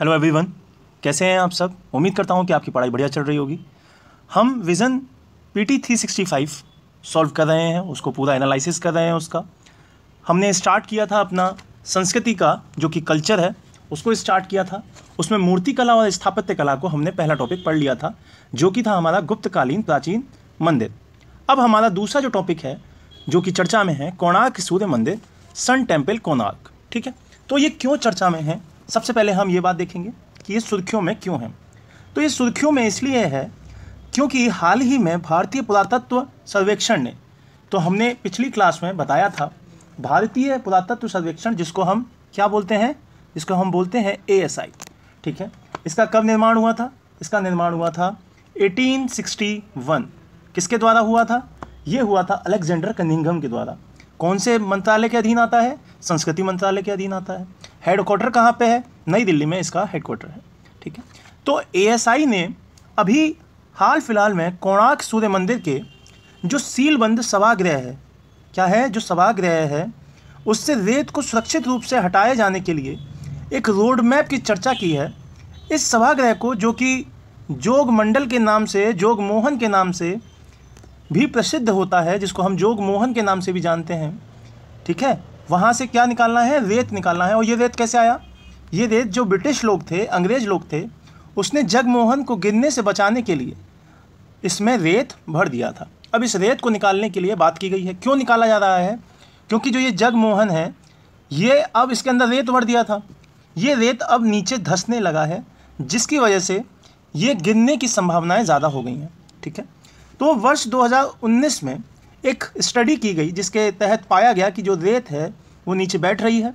Hello everyone, कैसे हैं आप सब। उम्मीद करता हूं कि आपकी पढ़ाई बढ़िया चल रही होगी। हम विज़न पीटी 365 सॉल्व कर रहे हैं, उसको पूरा एनालिसिस कर रहे हैं। उसका हमने स्टार्ट किया था अपना संस्कृति का जो कि कल्चर है उसको स्टार्ट किया था। उसमें मूर्ति कला और स्थापत्य कला को हमने पहला टॉपिक पढ़ लिया था जो कि था हमारा गुप्तकालीन प्राचीन मंदिर। अब हमारा दूसरा जो टॉपिक है जो कि चर्चा में है, कोणार्क सूर्य मंदिर, सन टेम्पल कोणार्क। ठीक है, तो ये क्यों चर्चा में है, सबसे पहले हम ये बात देखेंगे कि ये सुर्खियों में क्यों है। तो ये सुर्खियों में इसलिए है क्योंकि हाल ही में भारतीय पुरातत्व सर्वेक्षण ने, तो हमने पिछली क्लास में बताया था, भारतीय पुरातत्व सर्वेक्षण जिसको हम क्या बोलते हैं, इसको हम बोलते हैं ASI। ठीक है, इसका कब निर्माण हुआ था, इसका निर्माण हुआ था 1861। किसके द्वारा हुआ था, ये हुआ था अलेक्जेंडर कनिंघम के द्वारा। कौन से मंत्रालय के अधीन आता है, संस्कृति मंत्रालय के अधीन आता है। हेडक्वार्टर कहाँ पे है, नई दिल्ली में इसका हेडक्वार्टर है। ठीक है, तो ASI ने अभी हाल फिलहाल में कोणार्क सूर्य मंदिर के जो सीलबंद सभागृह है, क्या है, जो सभागृह है उससे रेत को सुरक्षित रूप से हटाए जाने के लिए एक रोड मैप की चर्चा की है। इस सभागृह को जो कि जोग मंडल के नाम से, जोगमोहन के नाम से भी प्रसिद्ध होता है, जिसको हम जोगमोहन के नाम से भी जानते हैं। ठीक है, वहाँ से क्या निकालना है, रेत निकालना है। और ये रेत कैसे आया, ये रेत जो ब्रिटिश लोग थे, अंग्रेज लोग थे, उसने जगमोहन को गिरने से बचाने के लिए इसमें रेत भर दिया था। अब इस रेत को निकालने के लिए बात की गई है। क्यों निकाला जा रहा है, क्योंकि जो ये जगमोहन है ये अब इसके अंदर रेत भर दिया था, ये रेत अब नीचे धंसने लगा है जिसकी वजह से ये गिरने की संभावनाएँ ज़्यादा हो गई हैं। ठीक है, तो वर्ष 2019 में एक स्टडी की गई जिसके तहत पाया गया कि जो रेत है वो नीचे बैठ रही है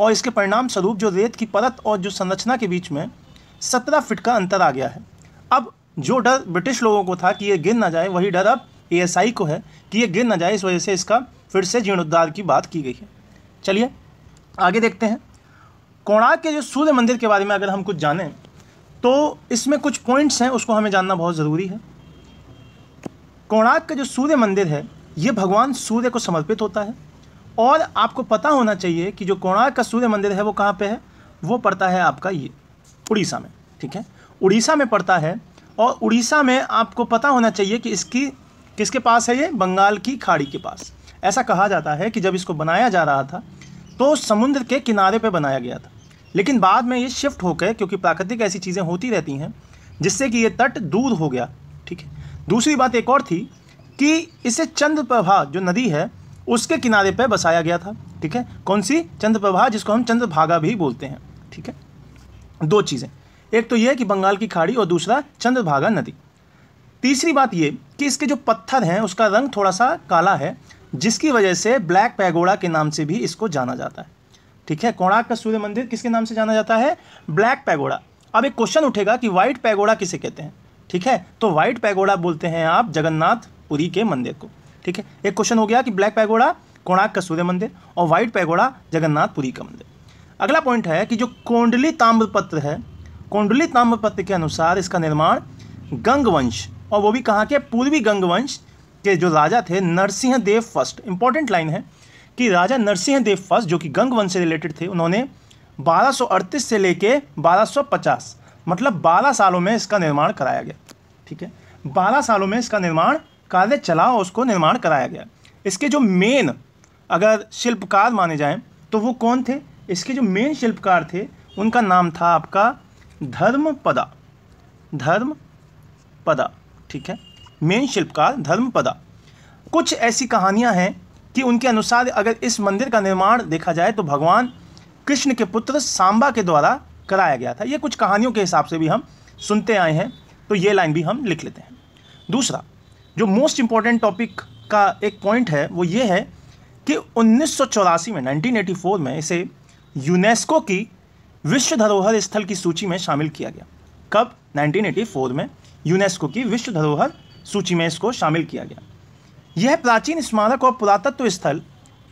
और इसके परिणाम स्वरूप जो रेत की परत और जो संरचना के बीच में 17 फीट का अंतर आ गया है। अब जो डर ब्रिटिश लोगों को था कि ये गिर ना जाए, वही डर अब ASI को है कि ये गिर ना जाए, इस वजह से इसका फिर से जीर्णोद्धार की बात की गई है। चलिए आगे देखते हैं। कोणार्क के जो सूर्य मंदिर के बारे में अगर हम कुछ जानें तो इसमें कुछ पॉइंट्स हैं उसको हमें जानना बहुत ज़रूरी है। कोणार्क का जो सूर्य मंदिर है ये भगवान सूर्य को समर्पित होता है और आपको पता होना चाहिए कि जो कोणार्क का सूर्य मंदिर है वो कहाँ पे है, वो पड़ता है आपका ये उड़ीसा में। ठीक है, उड़ीसा में पड़ता है और उड़ीसा में आपको पता होना चाहिए कि इसकी किसके पास है, ये बंगाल की खाड़ी के पास। ऐसा कहा जाता है कि जब इसको बनाया जा रहा था तो समुद्र के किनारे पर बनाया गया था, लेकिन बाद में ये शिफ्ट होकर, क्योंकि प्राकृतिक ऐसी चीज़ें होती रहती हैं जिससे कि ये तट दूर हो गया। ठीक है, दूसरी बात एक और थी कि इसे चंद्रप्रभा जो नदी है उसके किनारे पर बसाया गया था। ठीक है, कौन सी, चंद्रप्रभा, जिसको हम चंद्रभागा भी बोलते हैं। ठीक है, दो चीज़ें, एक तो ये कि बंगाल की खाड़ी और दूसरा चंद्रभागा नदी। तीसरी बात ये कि इसके जो पत्थर हैं उसका रंग थोड़ा सा काला है जिसकी वजह से ब्लैक पैगोडा के नाम से भी इसको जाना जाता है। ठीक है, कोणार्क का सूर्य मंदिर किसके नाम से जाना जाता है, ब्लैक पैगोडा। अब एक क्वेश्चन उठेगा कि व्हाइट पैगोडा किसे कहते हैं। ठीक है, तो व्हाइट पैगोडा बोलते हैं आप जगन्नाथ पुरी के मंदिर को। ठीक है, एक क्वेश्चन हो गया कि ब्लैक पैगोडा कोणार्क का सूर्य मंदिर और व्हाइट पैगोडा जगन्नाथ पुरी का मंदिर। अगला पॉइंट है कि जो कोंडली ताम्रपत्र है, कोंडली ताम्रपत्र के अनुसार इसका निर्माण गंगवंश, और वो भी कहाँ के, पूर्वी गंगवंश के जो राजा थे नरसिंहदेव फर्स्ट। इंपॉर्टेंट लाइन है कि राजा नरसिंहदेव फर्स्ट जो कि गंगवंश से रिलेटेड थे, उन्होंने 1238 से लेकर 1250 मतलब 12 सालों में इसका निर्माण कराया गया। ठीक है, 12 सालों में इसका निर्माण कार्य चला और उसको निर्माण कराया गया। इसके जो मेन अगर शिल्पकार माने जाएं तो वो कौन थे, इसके जो मेन शिल्पकार थे उनका नाम था आपका धर्मपदा, धर्मपदा। ठीक है, मेन शिल्पकार धर्मपदा। कुछ ऐसी कहानियां हैं कि उनके अनुसार अगर इस मंदिर का निर्माण देखा जाए तो भगवान कृष्ण के पुत्र सांबा के द्वारा कराया गया था। ये कुछ कहानियों के हिसाब से भी हम सुनते आए हैं, तो ये लाइन भी हम लिख लेते हैं। दूसरा जो मोस्ट इम्पॉर्टेंट टॉपिक का एक पॉइंट है वो ये है कि 1984 में, 1984 में इसे यूनेस्को की विश्व धरोहर स्थल की सूची में शामिल किया गया। कब, 1984 में यूनेस्को की विश्व धरोहर सूची में इसको शामिल किया गया। यह प्राचीन स्मारक और पुरातत्व स्थल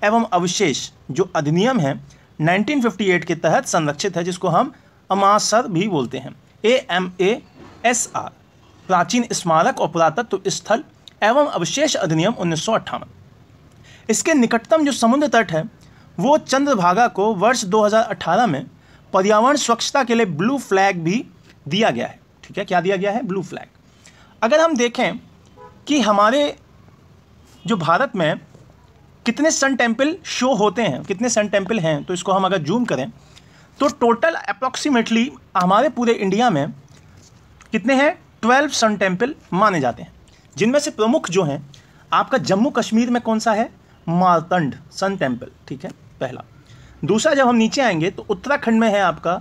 एवं अवशेष जो अधिनियम है 1958 के तहत संरक्षित है, जिसको हम AMASR भी बोलते हैं, AMASR, प्राचीन स्मारक और पुरातत्व स्थल एवं अवशेष अधिनियम 1958। इसके निकटतम जो समुद्र तट है वो चंद्रभागा को वर्ष 2018 में पर्यावरण स्वच्छता के लिए ब्लू फ्लैग भी दिया गया है। ठीक है, क्या दिया गया है? Blue flag. अगर हम देखें कि हमारे जो भारत में कितने सन टेम्पल शो होते हैं, कितने सन टेम्पल हैं, तो इसको हम अगर जूम करें तो टोटल अप्रॉक्सीमेटली हमारे पूरे इंडिया में कितने हैं? 12 सन टेम्पल माने जाते हैं, जिनमें से प्रमुख जो हैं आपका जम्मू कश्मीर में कौन सा है? मारतंड सन टेम्पल, ठीक है, पहला। दूसरा जब हम नीचे आएंगे तो उत्तराखंड में है आपका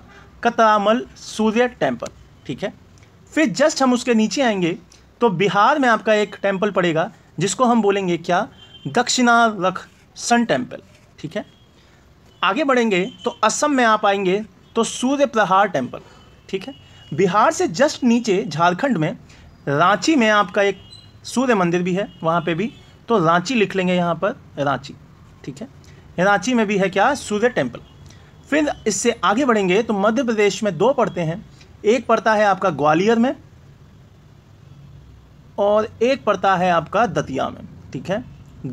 कतामल सूर्य टेम्पल, ठीक है। फिर जस्ट हम उसके नीचे आएंगे तो बिहार में आपका एक टेम्पल पड़ेगा जिसको हम बोलेंगे क्या? दक्षिणारख सन टेम्पल, ठीक है। आगे बढ़ेंगे तो असम में आप आएंगे तो सूर्य प्रहार टेम्पल, ठीक है। बिहार से जस्ट नीचे झारखंड में रांची में आपका एक सूर्य मंदिर भी है, वहाँ पे भी, तो रांची लिख लेंगे यहाँ पर, रांची, ठीक है। रांची में भी है क्या? सूर्य टेम्पल। फिर इससे आगे बढ़ेंगे तो मध्य प्रदेश में दो पड़ते हैं, एक पड़ता है आपका ग्वालियर में और एक पड़ता है आपका दतिया में, ठीक है।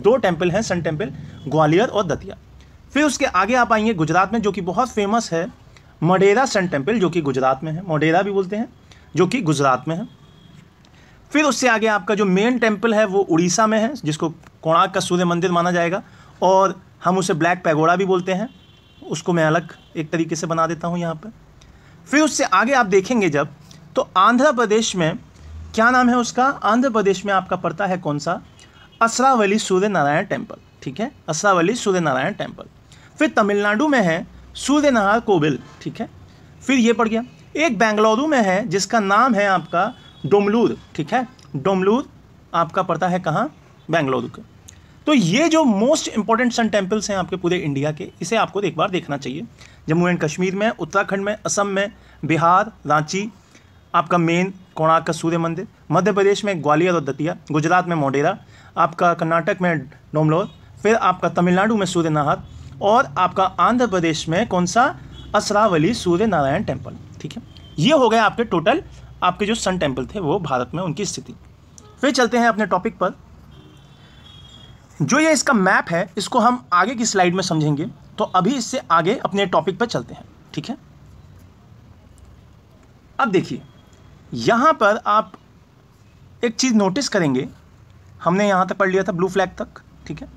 दो टेम्पल हैं सन टेम्पल, ग्वालियर और दतिया। फिर उसके आगे आप आएंगे गुजरात में, जो कि बहुत फेमस है, मोढेरा सन टेम्पल, जो कि गुजरात में है, मोढेरा भी बोलते हैं, जो कि गुजरात में है। फिर उससे आगे आपका जो मेन टेम्पल है वो उड़ीसा में है, जिसको कोणार्क का सूर्य मंदिर माना जाएगा और हम उसे ब्लैक पैगोडा भी बोलते हैं, उसको मैं अलग एक तरीके से बना देता हूँ यहाँ पर। फिर उससे आगे आप देखेंगे जब तो आंध्र प्रदेश में क्या नाम है उसका? आंध्र प्रदेश में आपका पड़ता है कौन सा? असरावली सूर्य नारायण टेम्पल, ठीक है, असरावली सूर्य नारायण टेम्पल। फिर तमिलनाडु में है सूर्य नारायण कोविल, ठीक है। फिर ये पड़ गया एक बेंगलुरु में है जिसका नाम है आपका डोमलूर, ठीक है, डोमलूर आपका पड़ता है कहाँ? बेंगलुरु के। तो ये जो मोस्ट इंपॉर्टेंट सन टेम्पल्स हैं आपके पूरे इंडिया के, इसे आपको एक बार देखना चाहिए। जम्मू एंड कश्मीर में, उत्तराखंड में, असम में, बिहार, रांची आपका मेन कोणार्क का सूर्य मंदिर, मध्य प्रदेश में ग्वालियर और दतिया, गुजरात में मोढेरा, आपका कर्नाटक में डोमलोर, फिर आपका तमिलनाडु में सूर्य नाहर और आपका आंध्र प्रदेश में कौन सा? असरावली सूर्य नारायण टेम्पल, ठीक है। ये हो गए आपके टोटल आपके जो सन टेम्पल थे वो भारत में, उनकी स्थिति। फिर चलते हैं अपने टॉपिक पर। जो ये इसका मैप है इसको हम आगे की स्लाइड में समझेंगे, तो अभी इससे आगे अपने टॉपिक पर चलते हैं, ठीक है। अब देखिए यहाँ पर आप एक चीज़ नोटिस करेंगे, हमने यहाँ तक पढ़ लिया था ब्लू फ्लैग तक, ठीक है।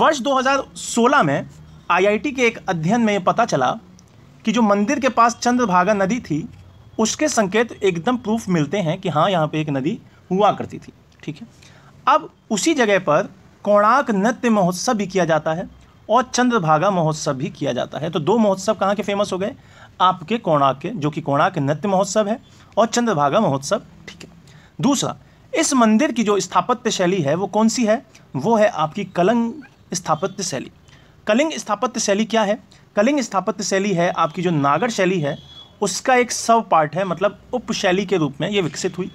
वर्ष 2016 में आईआईटी के एक अध्ययन में पता चला कि जो मंदिर के पास चंद्रभागा नदी थी उसके संकेत एकदम प्रूफ मिलते हैं कि हाँ यहाँ पे एक नदी हुआ करती थी, ठीक है। अब उसी जगह पर कोणार्क नृत्य महोत्सव भी किया जाता है और चंद्रभागा महोत्सव भी किया जाता है। तो दो महोत्सव कहाँ के फेमस हो गए? आपके कोणार्क के, जो कि कोणार्क नृत्य महोत्सव है और चंद्रभागा महोत्सव, ठीक है। दूसरा, इस मंदिर की जो स्थापत्य शैली है वो कौन सी है? वो है आपकी कलिंग स्थापत्य शैली। कलिंग स्थापत्य शैली क्या है? कलिंग स्थापत्य शैली है आपकी जो नागर शैली है उसका एक सब पार्ट है, मतलब उपशैली के रूप में ये विकसित हुई।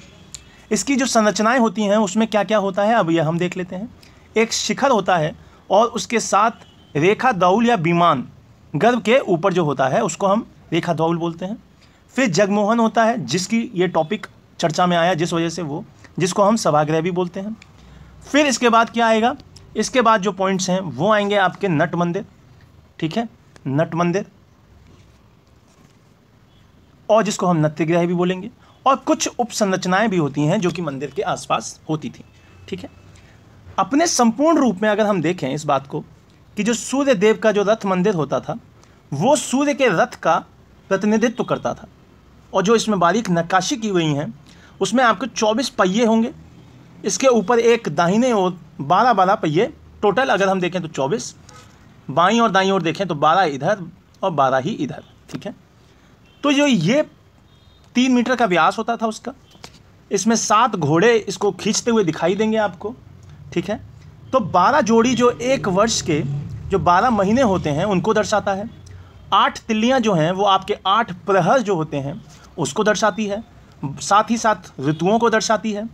इसकी जो संरचनाएं होती हैं उसमें क्या क्या होता है अब यह हम देख लेते हैं। एक शिखर होता है और उसके साथ रेखा दौल या विमान गर्भ के ऊपर जो होता है उसको हम रेखा दौल बोलते हैं। फिर जगमोहन होता है, जिसकी ये टॉपिक चर्चा में आया, जिस वजह से वो, जिसको हम सभागृह भी बोलते हैं। फिर इसके बाद क्या आएगा? इसके बाद जो पॉइंट्स हैं वो आएंगे आपके नट मंदिर, ठीक है, नट मंदिर, और जिसको हम नृत्यगृह भी बोलेंगे, और कुछ उपसंरचनाएं भी होती हैं जो कि मंदिर के आसपास होती थी, ठीक है। अपने संपूर्ण रूप में अगर हम देखें इस बात को कि जो सूर्य देव का जो रथ मंदिर होता था वो सूर्य के रथ का प्रतिनिधित्व करता था, और जो इसमें बारीक नक्काशी की गई है उसमें आपको 24 पहिए होंगे, इसके ऊपर एक दाहिने और 12 पहिए, टोटल अगर हम देखें तो 24, बाईं और दाईं ओर देखें तो 12 इधर और 12 ही इधर, ठीक है। तो जो ये 3 मीटर का व्यास होता था उसका, इसमें 7 घोड़े इसको खींचते हुए दिखाई देंगे आपको, ठीक है। तो 12 जोड़ी जो एक वर्ष के जो 12 महीने होते हैं उनको दर्शाता है। 8 तिल्लियाँ जो हैं वो आपके 8 प्रहर जो होते हैं उसको दर्शाती है, साथ ही साथ ऋतुओं को दर्शाती है।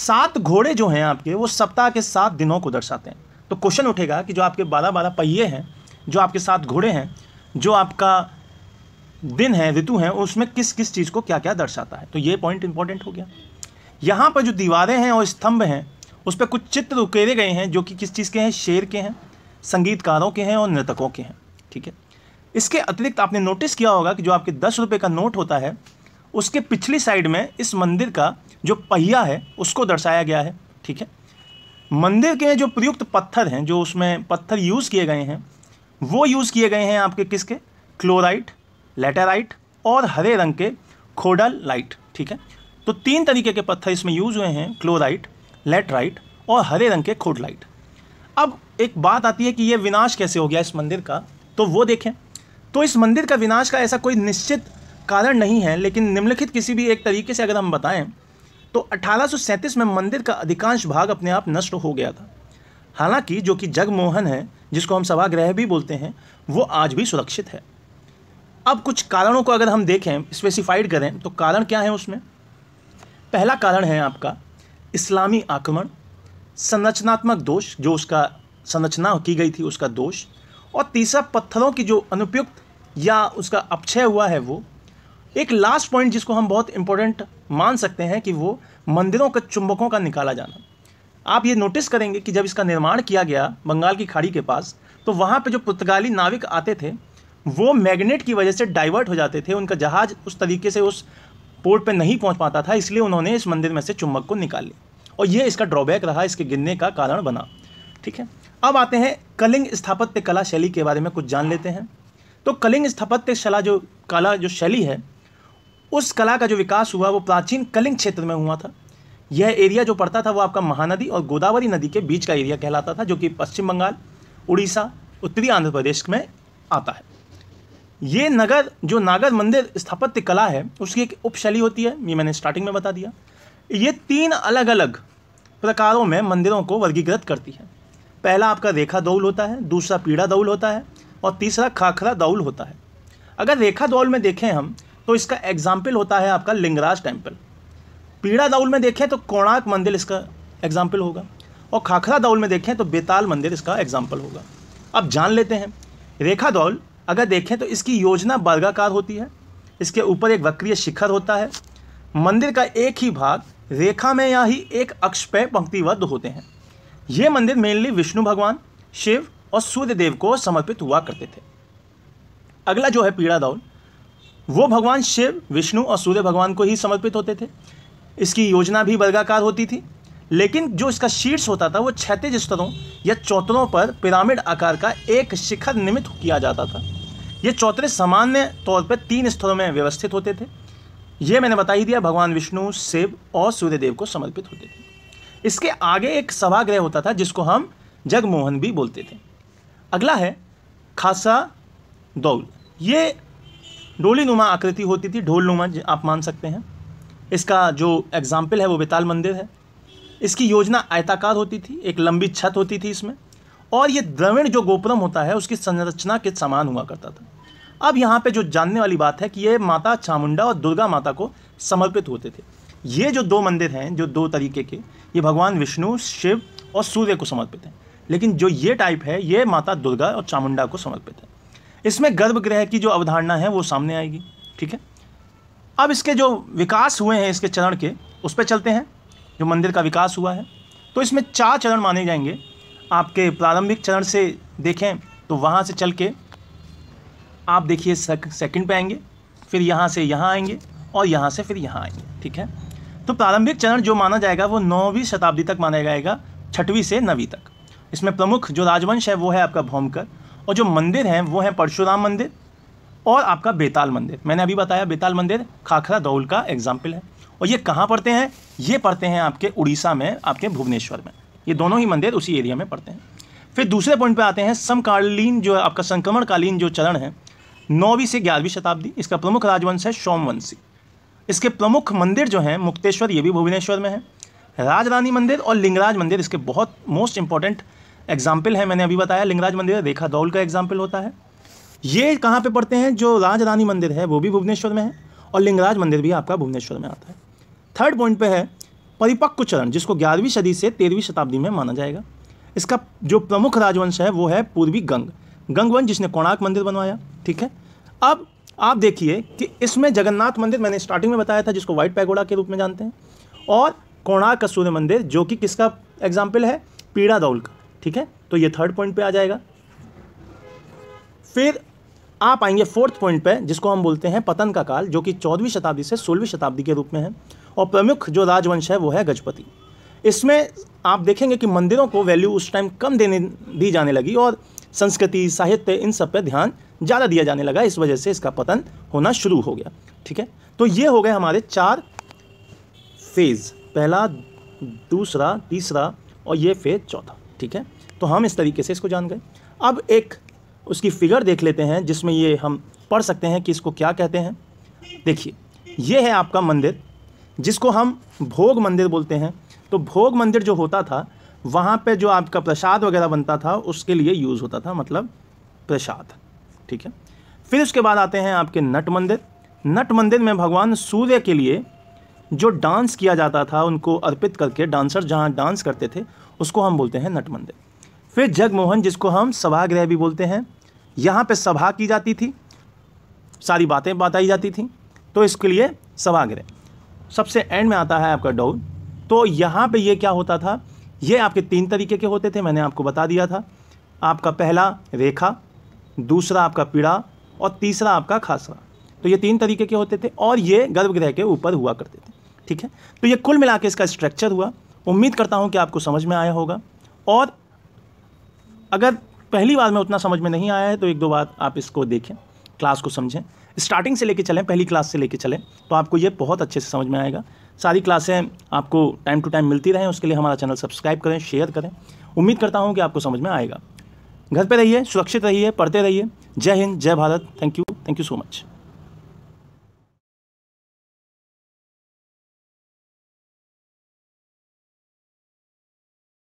7 घोड़े जो हैं आपके वो सप्ताह के 7 दिनों को दर्शाते हैं। तो क्वेश्चन उठेगा कि जो आपके 12 पहिए हैं, जो आपके 7 घोड़े हैं, जो आपका दिन है, ऋतु हैं, उसमें किस किस चीज़ को क्या क्या दर्शाता है। तो ये पॉइंट इंपॉर्टेंट हो गया। यहाँ पर जो दीवारें हैं और स्तंभ हैं उस पर कुछ चित्र उकेरे गए हैं जो कि किस चीज़ के हैं? शेर के हैं, संगीतकारों के हैं और नृतकों के हैं, ठीक है। इसके अतिरिक्त आपने नोटिस किया होगा कि जो आपके 10 रुपये का नोट होता है उसके पिछली साइड में इस मंदिर का जो पहिया है उसको दर्शाया गया है। ठीक है, मंदिर के जो प्रयुक्त पत्थर हैं, जो उसमें पत्थर यूज़ किए गए हैं, वो यूज़ किए गए हैं आपके किसके, क्लोराइट, लेटेराइट और हरे रंग के खोडल लाइट। ठीक है, तो 3 तरीके के पत्थर इसमें यूज़ हुए हैं, क्लोराइट, लेटराइट और हरे रंग के खोडलाइट। अब एक बात आती है कि ये विनाश कैसे हो गया इस मंदिर का, तो वो देखें तो इस मंदिर का विनाश का ऐसा कोई निश्चित कारण नहीं है, लेकिन निम्नलिखित किसी भी एक तरीके से अगर हम बताएं तो 1837 में मंदिर का अधिकांश भाग अपने आप नष्ट हो गया था। हालांकि जो कि जगमोहन है, जिसको हम सभागृह भी बोलते हैं, वो आज भी सुरक्षित है। अब कुछ कारणों को अगर हम देखें, स्पेसिफाइड करें, तो कारण क्या है उसमें? पहला कारण है आपका इस्लामी आक्रमण, संरचनात्मक दोष, जो उसका संरचना की गई थी उसका दोष, और तीसरा पत्थरों की जो अनुपयुक्त या उसका अपक्षय हुआ है वो। एक लास्ट पॉइंट जिसको हम बहुत इम्पोर्टेंट मान सकते हैं कि वो मंदिरों के चुंबकों का निकाला जाना। आप ये नोटिस करेंगे कि जब इसका निर्माण किया गया बंगाल की खाड़ी के पास, तो वहाँ पे जो पुर्तगाली नाविक आते थे वो मैग्नेट की वजह से डाइवर्ट हो जाते थे, उनका जहाज़ उस तरीके से उस पोर्ट पे नहीं पहुँच पाता था, इसलिए उन्होंने इस मंदिर में से चुंबक को निकाल लिया और ये इसका ड्रॉबैक रहा, इसके गिरने का कारण बना। ठीक है, अब आते हैं कलिंग स्थापत्य कला शैली के बारे में कुछ जान लेते हैं। तो कलिंग स्थापत्य कला जो शैली है, उस कला का जो विकास हुआ वो प्राचीन कलिंग क्षेत्र में हुआ था। यह एरिया जो पड़ता था वो आपका महानदी और गोदावरी नदी के बीच का एरिया कहलाता था, जो कि पश्चिम बंगाल, उड़ीसा, उत्तरी आंध्र प्रदेश में आता है। ये नगर जो नागर मंदिर स्थापत्य कला है उसकी एक उपशैली होती है, ये मैंने स्टार्टिंग में बता दिया। ये 3 अलग अलग प्रकारों में मंदिरों को वर्गीकृत करती है। पहला आपका रेखा देउल होता है, दूसरा पीड़ा देउल होता है और तीसरा खाखरा देउल होता है। अगर रेखा देउल में देखें हम तो इसका एग्जाम्पल होता है आपका लिंगराज टेम्पल, पीड़ा देउल में देखें तो कोणार्क मंदिर इसका एग्जाम्पल होगा और खाखरा देउल में देखें तो बेताल मंदिर इसका एग्जाम्पल होगा। अब जान लेते हैं, रेखा देउल अगर देखें तो इसकी योजना वर्गाकार होती है, इसके ऊपर एक वक्रीय शिखर होता है, मंदिर का एक ही भाग रेखा में या ही एक अक्ष पर पंक्तिबद्ध होते हैं। ये मंदिर मेनली विष्णु भगवान, शिव और सूर्य देव को समर्पित हुआ करते थे। अगला जो है पीड़ा देउल, वो भगवान शिव, विष्णु और सूर्य भगवान को ही समर्पित होते थे। इसकी योजना भी वर्गाकार होती थी, लेकिन जो इसका शीर्ष होता था वो क्षैतिज स्तरों या चौतरों पर पिरामिड आकार का एक शिखर निर्मित किया जाता था। ये चौतरे सामान्य तौर पर 3 स्तरों में व्यवस्थित होते थे। ये मैंने बता ही दिया, भगवान विष्णु, शिव और सूर्यदेव को समर्पित होते थे। इसके आगे एक सभागृह होता था जिसको हम जगमोहन भी बोलते थे। अगला है खासा देउल, ये डोली नुमा आकृति होती थी, ढोल नुमा आप मान सकते हैं। इसका जो एग्जाम्पल है वो बेताल मंदिर है। इसकी योजना आयताकार होती थी, एक लंबी छत होती थी इसमें, और ये द्रविड़ जो गोपुरम होता है उसकी संरचना के समान हुआ करता था। अब यहाँ पे जो जानने वाली बात है कि ये माता चामुंडा और दुर्गा माता को समर्पित होते थे। ये जो 2 मंदिर हैं, जो 2 तरीके के, ये भगवान विष्णु, शिव और सूर्य को समर्पित हैं, लेकिन जो ये टाइप है ये माता दुर्गा और चामुंडा को समर्पित है। इसमें गर्भगृह की जो अवधारणा है वो सामने आएगी। ठीक है, अब इसके जो विकास हुए हैं इसके चरण के, उस पर चलते हैं। जो मंदिर का विकास हुआ है तो इसमें 4 चरण माने जाएंगे। आपके प्रारंभिक चरण से देखें तो वहाँ से चल के आप देखिए सेकंड पे आएंगे, फिर यहाँ से यहाँ आएंगे और यहाँ से फिर यहाँ आएंगे। ठीक है, तो प्रारंभिक चरण जो माना जाएगा वो 9वीं शताब्दी तक माना जाएगा, 6वीं से 9वीं तक। इसमें प्रमुख जो राजवंश है वो है आपका भौमकर, और जो मंदिर हैं वो हैं परशुराम मंदिर और आपका बेताल मंदिर। मैंने अभी बताया बेताल मंदिर खाखरा देउल का एग्जाम्पल है, और ये कहाँ पड़ते हैं? ये पड़ते हैं आपके उड़ीसा में, आपके भुवनेश्वर में। ये दोनों ही मंदिर उसी एरिया में पड़ते हैं। फिर दूसरे पॉइंट पे आते हैं समकालीन, जो आपका संक्रमणकालीन जो चरण है 9वीं से 11वीं शताब्दी। इसका प्रमुख राजवंश है सोमवंशी। इसके प्रमुख मंदिर जो हैं मुक्तेश्वर, ये भी भुवनेश्वर में है, राज रानी मंदिर और लिंगराज मंदिर इसके बहुत मोस्ट इंपॉर्टेंट एग्जाम्पल है। मैंने अभी बताया लिंगराज मंदिर रेखा देउल का एग्जाम्पल होता है। ये कहाँ पे पड़ते हैं? जो राज रानी मंदिर है वो भी भुवनेश्वर में है और लिंगराज मंदिर भी आपका भुवनेश्वर में आता है। थर्ड पॉइंट पे है परिपक्व चरण, जिसको 11वीं सदी से 13वीं शताब्दी में माना जाएगा। इसका जो प्रमुख राजवंश है वो है पूर्वी गंगवंश, जिसने कोणार्क मंदिर बनवाया। ठीक है, अब आप देखिए कि इसमें जगन्नाथ मंदिर मैंने स्टार्टिंग में बताया था, जिसको व्हाइट पैगोडा के रूप में जानते हैं, और कोणार्क का सूर्य मंदिर जो कि किसका एग्जाम्पल है? पीड़ा देउल का। ठीक है, तो ये थर्ड पॉइंट पे आ जाएगा। फिर आप आएंगे फोर्थ पॉइंट पे, जिसको हम बोलते हैं पतन का काल, जो कि 14वीं शताब्दी से 16वीं शताब्दी के रूप में है, और प्रमुख जो राजवंश है वो है गजपति। इसमें आप देखेंगे कि मंदिरों को वैल्यू उस टाइम कम दी जाने लगी और संस्कृति, साहित्य, इन सब पर ध्यान ज़्यादा दिया जाने लगा। इस वजह से इसका पतन होना शुरू हो गया। ठीक है, तो ये हो गए हमारे चार फेज़, पहला, दूसरा, तीसरा और ये फेज़ चौथा। ठीक है, तो हम इस तरीके से इसको जान गए। अब एक उसकी फिगर देख लेते हैं जिसमें ये हम पढ़ सकते हैं कि इसको क्या कहते हैं। देखिए, ये है आपका मंदिर जिसको हम भोग मंदिर बोलते हैं। तो भोग मंदिर जो होता था वहाँ पे जो आपका प्रसाद वगैरह बनता था उसके लिए यूज़ होता था, मतलब प्रसाद। ठीक है, फिर उसके बाद आते हैं आपके नट मंदिर। नट मंदिर में भगवान सूर्य के लिए जो डांस किया जाता था उनको अर्पित करके डांसर जहाँ डांस करते थे उसको हम बोलते हैं नट मंदिर। फिर जगमोहन, जिसको हम सभागृह भी बोलते हैं, यहाँ पे सभा की जाती थी, सारी बातें बताई जाती थी, तो इसके लिए सभागृह। सबसे एंड में आता है आपका डौल। तो यहाँ पे ये क्या होता था, ये आपके तीन तरीके के होते थे, मैंने आपको बता दिया था। आपका पहला रेखा, दूसरा आपका पीड़ा और तीसरा आपका खासरा। तो ये तीन तरीके के होते थे और ये गर्भगृह के ऊपर हुआ करते थे। ठीक है, तो ये कुल मिला के इसका स्ट्रक्चर हुआ। उम्मीद करता हूँ कि आपको समझ में आया होगा, और अगर पहली बार में उतना समझ में नहीं आया है तो एक दो बार आप इसको देखें, क्लास को समझें, स्टार्टिंग से लेके चलें, पहली क्लास से लेके चलें, तो आपको ये बहुत अच्छे से समझ में आएगा। सारी क्लासें आपको टाइम टू टाइम मिलती रहें, उसके लिए हमारा चैनल सब्सक्राइब करें, शेयर करें। उम्मीद करता हूँ कि आपको समझ में आएगा। घर पर रहिए, सुरक्षित रहिए, पढ़ते रहिए। जय हिंद, जय Bharat. Thank you so much.